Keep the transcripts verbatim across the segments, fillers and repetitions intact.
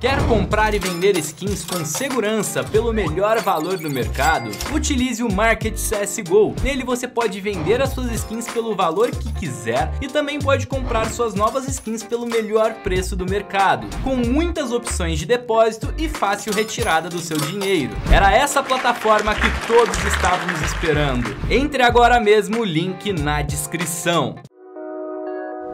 Quer comprar e vender skins com segurança pelo melhor valor do mercado? Utilize o Market C S G O. Nele você pode vender as suas skins pelo valor que quiser e também pode comprar suas novas skins pelo melhor preço do mercado, com muitas opções de depósito e fácil retirada do seu dinheiro. Era essa plataforma que todos estávamos esperando. Entre agora mesmo, o link na descrição.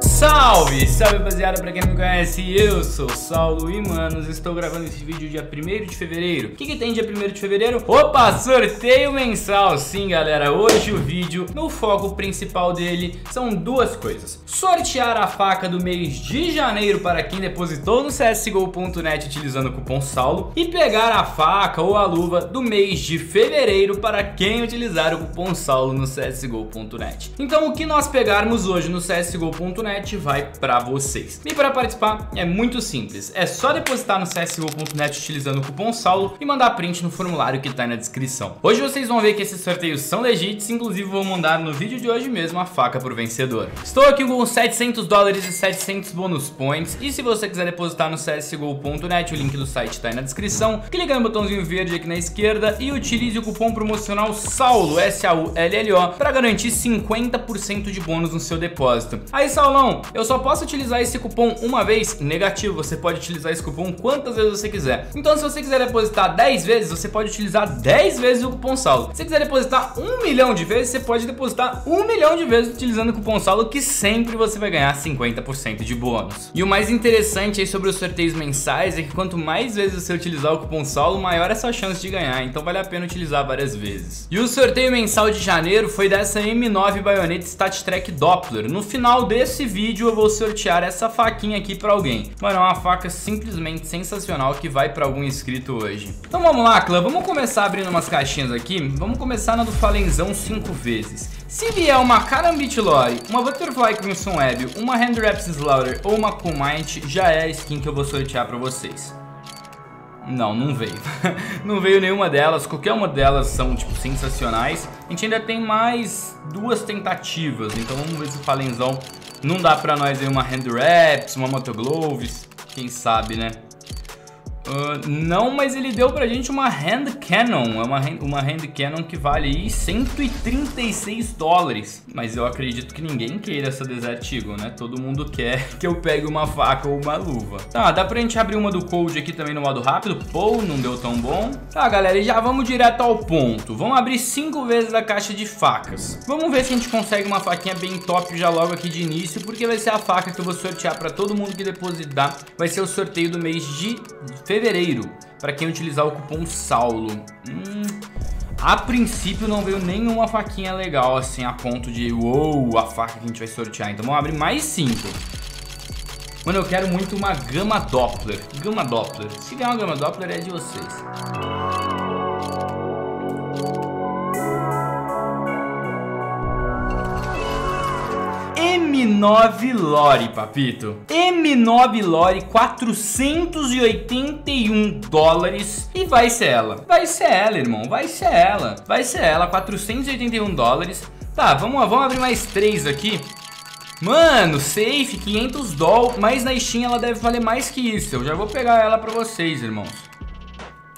Salve, salve rapaziada, pra quem não me conhece, eu sou o Saullo e manos, estou gravando esse vídeo dia primeiro de fevereiro. O que, que tem dia primeiro de fevereiro? Opa, sorteio mensal! Sim galera, hoje o vídeo, no foco principal dele, são duas coisas. Sortear a faca do mês de janeiro para quem depositou no c s g o ponto net utilizando o cupom Saullo. E pegar a faca ou a luva do mês de fevereiro para quem utilizar o cupom Saullo no c s g o ponto net. Então o que nós pegarmos hoje no c s g o ponto net vai para vocês. E para participar é muito simples, é só depositar no c s g o ponto net utilizando o cupom Saullo e mandar print no formulário que tá aí na descrição. Hoje vocês vão ver que esses sorteios são legítimos, inclusive vou mandar no vídeo de hoje mesmo a faca pro vencedor. Estou aqui com setecentos dólares e setecentos bônus points, e se você quiser depositar no c s g o ponto net, o link do site tá aí na descrição, clica no botãozinho verde aqui na esquerda e utilize o cupom promocional Saullo, S A U L L O, para garantir cinquenta por cento de bônus no seu depósito. Aí Saulão, eu só posso utilizar esse cupom uma vez? Negativo, você pode utilizar esse cupom quantas vezes você quiser. Então se você quiser depositar dez vezes, você pode utilizar dez vezes o cupom Saullo. Se você quiser depositar um milhão de vezes, você pode depositar um milhão de vezes utilizando o cupom Saullo, que sempre você vai ganhar cinquenta por cento de bônus. E o mais interessante aí sobre os sorteios mensais é que quanto mais vezes você utilizar o cupom Saullo, maior é a sua chance de ganhar, então vale a pena utilizar várias vezes. E o sorteio mensal de janeiro foi dessa M nove Bayonet StatTrak Doppler. No final desse vídeo vídeo eu vou sortear essa faquinha aqui pra alguém. Mano, é uma faca simplesmente sensacional que vai pra algum inscrito hoje. Então vamos lá, clã, vamos começar abrindo umas caixinhas aqui. Vamos começar na do Falenzão cinco vezes. Se vier uma Karambit Lore, uma Butterfly Crimson Web, uma Handwraps Slaughter ou uma Kumite, já é a skin que eu vou sortear pra vocês. Não, não veio. Não veio nenhuma delas. Qualquer uma delas são, tipo, sensacionais. A gente ainda tem mais duas tentativas. Então vamos ver se o Falenzão não dá pra nós aí uma Handwraps, uma Motogloves, quem sabe, né? Uh, não, mas ele deu pra gente uma Hand Cannon, uma hand, uma hand Cannon que vale aí cento e trinta e seis dólares. Mas eu acredito que ninguém queira essa Desert Eagle, né? Todo mundo quer que eu pegue uma faca ou uma luva. Tá, dá pra gente abrir uma do Cold aqui também no modo rápido. Pô, não deu tão bom. Tá, galera, e já vamos direto ao ponto. Vamos abrir cinco vezes a caixa de facas. Vamos ver se a gente consegue uma faquinha bem top já logo aqui de início, porque vai ser a faca que eu vou sortear pra todo mundo que depositar. Vai ser o sorteio do mês de fevereiro, para quem utilizar o cupom Saullo. Hum, a princípio não veio nenhuma faquinha legal, assim, a ponto de uou, a faca que a gente vai sortear. Então vamos abrir mais cinco. Mano, eu quero muito uma Gama Doppler. Gama Doppler. Se ganhar uma Gama Doppler é de vocês. M nove Lore, papito. M nove Lore, quatrocentos e oitenta e um dólares. E vai ser ela. Vai ser ela, irmão. Vai ser ela. Vai ser ela, quatrocentos e oitenta e um dólares. Tá, vamos lá. Vamos abrir mais três aqui. Mano, safe, quinhentos dólares. Mas na Steam ela deve valer mais que isso. Eu já vou pegar ela pra vocês, irmãos.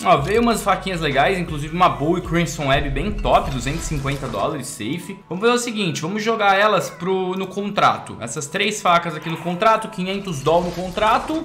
Ó, veio umas faquinhas legais, inclusive uma Bowie Crimson Web bem top, duzentos e cinquenta dólares, safe. Vamos fazer o seguinte, vamos jogar elas pro, no contrato. Essas três facas aqui no contrato, quinhentos dólares no contrato.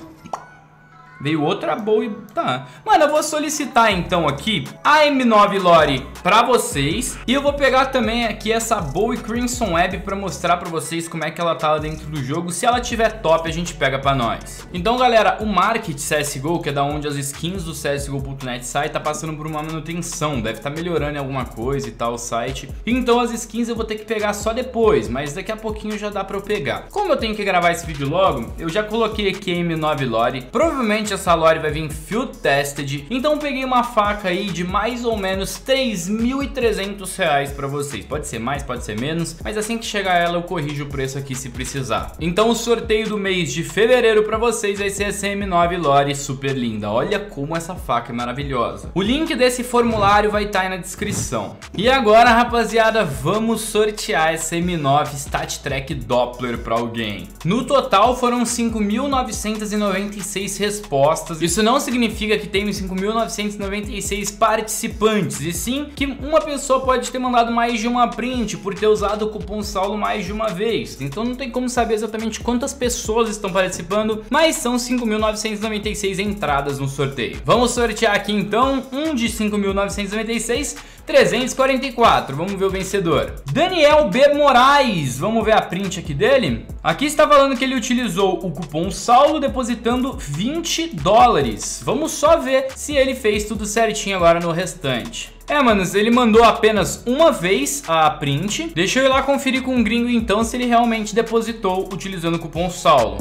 Veio outra Bowie, tá. Mano, eu vou solicitar então aqui a M nove Lore pra vocês. E eu vou pegar também aqui essa Bowie Crimson Web pra mostrar pra vocês como é que ela tá lá dentro do jogo. Se ela tiver top, a gente pega pra nós. Então, galera, o Market C S G O, que é da onde as skins do c s g o ponto net saem, tá passando por uma manutenção. Deve tá melhorando em alguma coisa e tal o site. Então as skins eu vou ter que pegar só depois, mas daqui a pouquinho já dá pra eu pegar. Como eu tenho que gravar esse vídeo logo, eu já coloquei aqui a M nove Lore. Provavelmente essa Lore vai vir field tested, então peguei uma faca aí de mais ou menos três mil e trezentos reais pra vocês. Pode ser mais, pode ser menos, mas assim que chegar ela eu corrijo o preço aqui se precisar. Então o sorteio do mês de fevereiro pra vocês vai ser essa M nove Lore super linda. Olha como essa faca é maravilhosa. O link desse formulário vai estar aí na descrição. E agora, rapaziada, vamos sortear essa M nove StatTrak Doppler pra alguém. No total foram cinco mil novecentos e noventa e seis respostas. respostas. Isso não significa que tem cinco mil novecentos e noventa e seis participantes, e sim que uma pessoa pode ter mandado mais de uma print por ter usado o cupom Saullo mais de uma vez. Então não tem como saber exatamente quantas pessoas estão participando, mas são cinco mil novecentos e noventa e seis entradas no sorteio. Vamos sortear aqui então um de cinco mil novecentos e noventa e seis, trezentos e quarenta e quatro. Vamos ver o vencedor. Daniel B. Moraes. Vamos ver a print aqui dele. Aqui está falando que ele utilizou o cupom Saullo depositando vinte dólares. Vamos só ver se ele fez tudo certinho agora no restante. É, manos, ele mandou apenas uma vez a print. Deixa eu ir lá conferir com o gringo então se ele realmente depositou utilizando o cupom Saullo.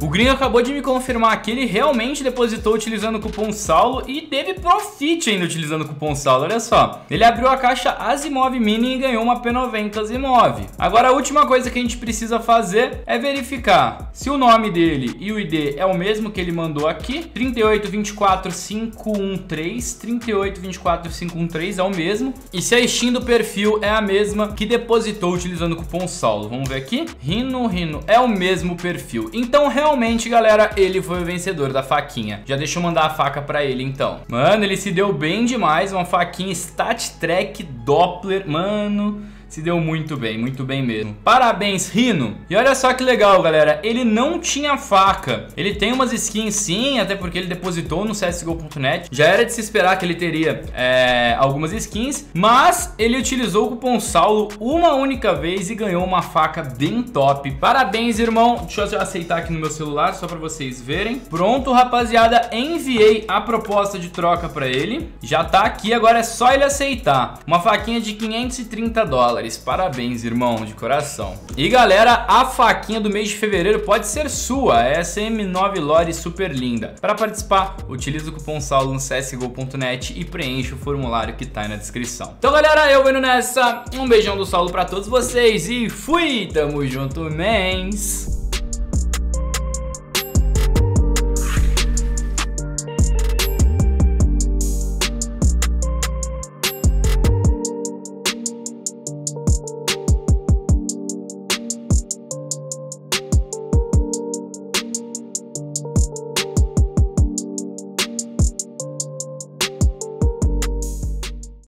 O gringo acabou de me confirmar que ele realmente depositou utilizando o cupom Saullo e teve profit ainda utilizando o cupom Saullo, olha só. Ele abriu a caixa Asiimov Mini e ganhou uma P noventa Asimov. Agora a última coisa que a gente precisa fazer é verificar se o nome dele e o I D é o mesmo que ele mandou aqui. três oito dois quatro cinco um três, três oito dois quatro cinco um três é o mesmo. E se a Steam do perfil é a mesma que depositou utilizando o cupom Saullo. Vamos ver aqui. Rino, Rino, é o mesmo perfil. Então realmente Realmente, galera, ele foi o vencedor da faquinha. Já deixa eu mandar a faca pra ele, então. Mano, ele se deu bem demais. Uma faquinha StatTrak Doppler. Mano... se deu muito bem, muito bem mesmo. Parabéns, Rino. E olha só que legal, galera. Ele não tinha faca. Ele tem umas skins sim, até porque ele depositou no C S G O ponto net. Já era de se esperar que ele teria é, algumas skins, mas ele utilizou o cupom Saullo uma única vez e ganhou uma faca bem top. Parabéns, irmão. Deixa eu aceitar aqui no meu celular, só pra vocês verem. Pronto, rapaziada. Enviei a proposta de troca pra ele. Já tá aqui, agora é só ele aceitar. Uma faquinha de quinhentos e trinta dólares. Parabéns, irmão, de coração. E galera, a faquinha do mês de fevereiro pode ser sua, essa M nove Lore super linda. Para participar, utiliza o cupom Saullo no C S G O ponto net e preenche o formulário que tá aí na descrição. Então galera, eu vendo nessa, um beijão do Saullo para todos vocês e fui, tamo junto, mens!